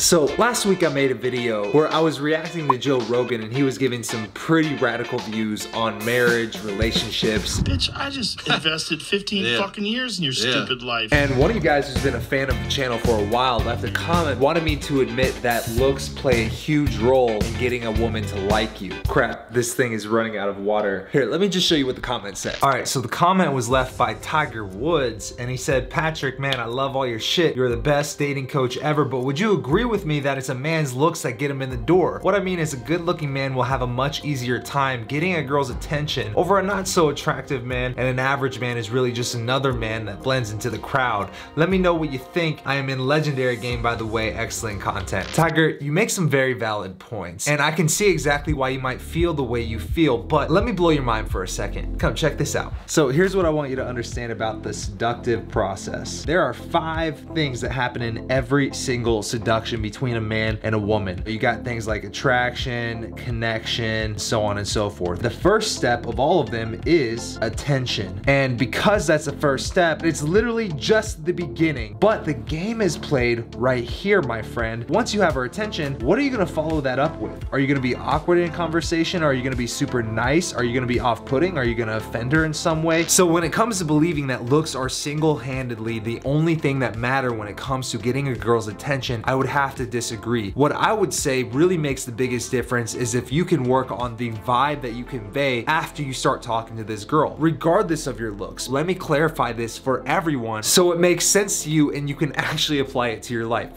So last week I made a video where I was reacting to Joe Rogan and he was giving some pretty radical views on marriage, relationships. Bitch, I just invested 15 fucking years in your stupid life. And one of you guys who's been a fan of the channel for a while left a comment, wanted me to admit that looks play a huge role in getting a woman to like you. Crap, this thing is running out of water. Here, let me just show you what the comment said. All right, so the comment was left by Tiger Woods and he said, Patrick, man, I love all your shit. You're the best dating coach ever, but would you agree with me that it's a man's looks that get him in the door? What I mean is a good looking man will have a much easier time getting a girl's attention over a not so attractive man, and an average man is really just another man that blends into the crowd. Let me know what you think. I am in Legendary Game, by the way, excellent content. Tiger, you make some very valid points and I can see exactly why you might feel the way you feel, but let me blow your mind for a second. Come check this out. So here's what I want you to understand about the seductive process. There are 5 things that happen in every single seduction between a man and a woman. You got things like attraction, connection, so on and so forth. The first step of all of them is attention. And because that's the first step, it's literally just the beginning. But the game is played right here, my friend. Once you have her attention, what are you gonna follow that up with? Are you gonna be awkward in conversation? Are you gonna be super nice? Are you gonna be off-putting? Are you gonna offend her in some way? So when it comes to believing that looks are single-handedly the only thing that matter when it comes to getting a girl's attention, I would have to disagree. What I would say really makes the biggest difference is if you can work on the vibe that you convey after you start talking to this girl, regardless of your looks. Let me clarify this for everyone so it makes sense to you and you can actually apply it to your life.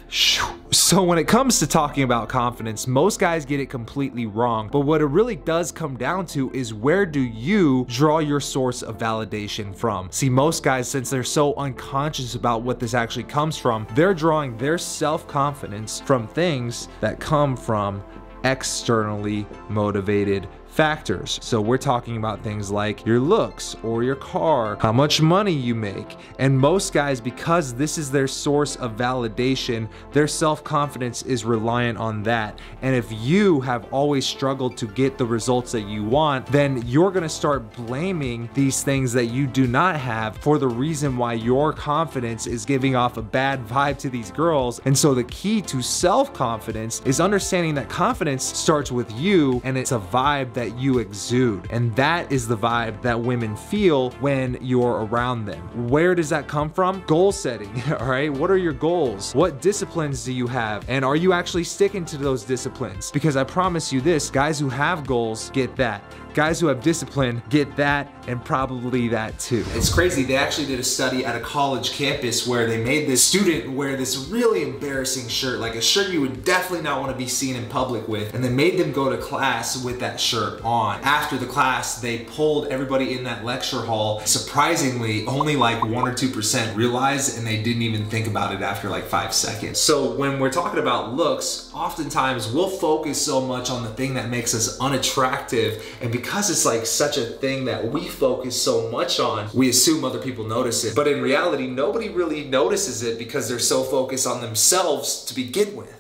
So when it comes to talking about confidence, most guys get it completely wrong, but what it really does come down to is where do you draw your source of validation from? See, most guys, since they're so unconscious about what this actually comes from, they're drawing their self-confidence from things that come from externally motivated factors. So we're talking about things like your looks or your car, how much money you make. And most guys, because this is their source of validation, their self-confidence is reliant on that. And if you have always struggled to get the results that you want, then you're gonna start blaming these things that you do not have for the reason why your confidence is giving off a bad vibe to these girls. And so the key to self-confidence is understanding that confidence starts with you, and it's a vibe that you exude. And that is the vibe that women feel when you're around them. Where does that come from? Goal setting, all right? What are your goals? What disciplines do you have? And are you actually sticking to those disciplines? Because I promise you this, guys who have goals get that. Guys who have discipline get that, and probably that too. It's crazy, they actually did a study at a college campus where they made this student wear this really embarrassing shirt, like a shirt you would definitely not want to be seen in public with, and they made them go to class with that shirt on. After the class, they pulled everybody in that lecture hall. Surprisingly, only like 1 or 2% realized, and they didn't even think about it after like 5 seconds. So when we're talking about looks, oftentimes we'll focus so much on the thing that makes us unattractive, and because it's like such a thing that we focus so much on, we assume other people notice it. But in reality, nobody really notices it because they're so focused on themselves to begin with.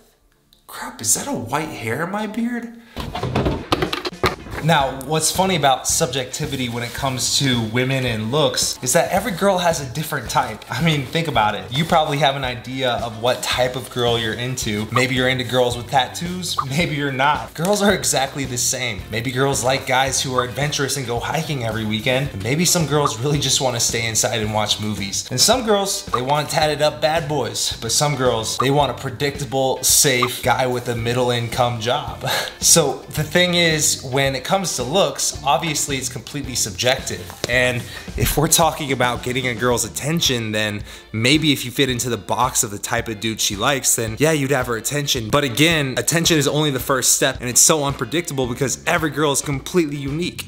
Crap, is that a white hair in my beard? Now, what's funny about subjectivity when it comes to women and looks is that every girl has a different type. I mean, think about it. You probably have an idea of what type of girl you're into. Maybe you're into girls with tattoos, maybe you're not. Girls are exactly the same. Maybe girls like guys who are adventurous and go hiking every weekend. And maybe some girls really just want to stay inside and watch movies. And some girls, they want tatted up bad boys. But some girls, they want a predictable, safe guy with a middle income job. So the thing is, when it comes to looks, obviously it's completely subjective. And if we're talking about getting a girl's attention, then maybe if you fit into the box of the type of dude she likes, then yeah, you'd have her attention. But again, attention is only the first step, and it's so unpredictable because every girl is completely unique.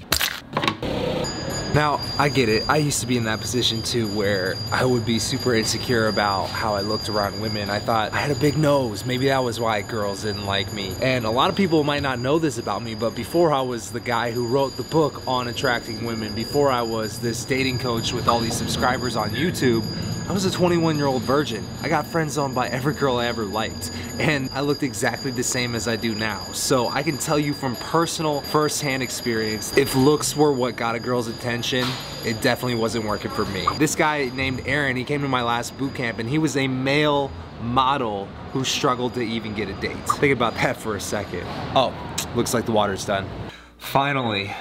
Now, I get it. I used to be in that position too, where I would be super insecure about how I looked around women. I thought I had a big nose. Maybe that was why girls didn't like me. And a lot of people might not know this about me, but before I was the guy who wrote the book on attracting women, before I was this dating coach with all these subscribers on YouTube, I was a 21-year-old virgin. I got friend-zoned by every girl I ever liked, and I looked exactly the same as I do now. So I can tell you from personal, first-hand experience, if looks were what got a girl's attention, it definitely wasn't working for me. This guy named Aaron, he came to my last boot camp, and he was a male model who struggled to even get a date. Think about that for a second. Oh, looks like the water's done. Finally.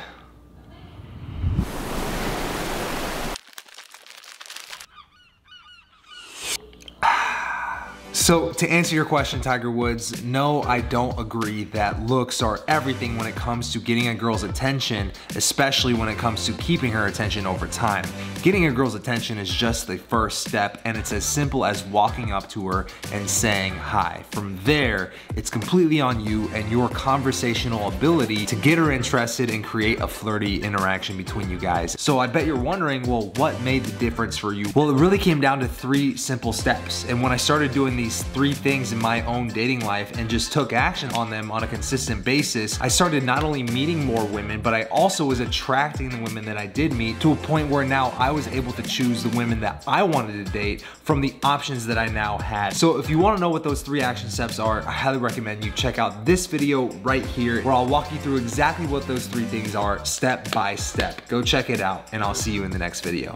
So to answer your question, Tiger Woods, no, I don't agree that looks are everything when it comes to getting a girl's attention, especially when it comes to keeping her attention over time. Getting a girl's attention is just the first step, and it's as simple as walking up to her and saying hi. From there, it's completely on you and your conversational ability to get her interested and create a flirty interaction between you guys. So I bet you're wondering, well, what made the difference for you? Well, it really came down to three simple steps, and when I started doing these three things in my own dating life and just took action on them on a consistent basis, I started not only meeting more women, but I also was attracting the women that I did meet to a point where now I was able to choose the women that I wanted to date from the options that I now had. So if you want to know what those three action steps are, I highly recommend you check out this video right here where I'll walk you through exactly what those three things are step by step. Go check it out, and I'll see you in the next video.